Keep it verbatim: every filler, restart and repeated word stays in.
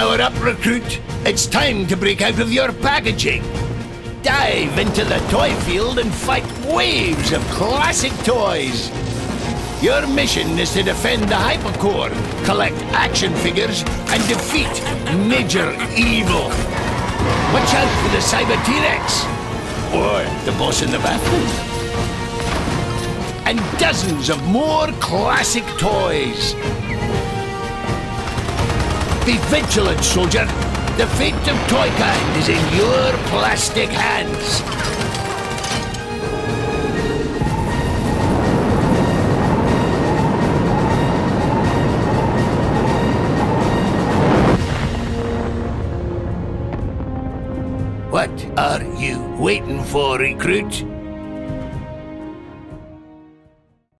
Power up, recruit. It's time to break out of your packaging. Dive into the toy field and fight waves of classic toys. Your mission is to defend the HypoCore, collect action figures, and defeat Major Evil. Watch out for the Cyber T-Rex, or the Boss in the Bathroom, and dozens of more classic toys. Be vigilant, soldier. The fate of toy kind is in your plastic hands. What are you waiting for, recruit?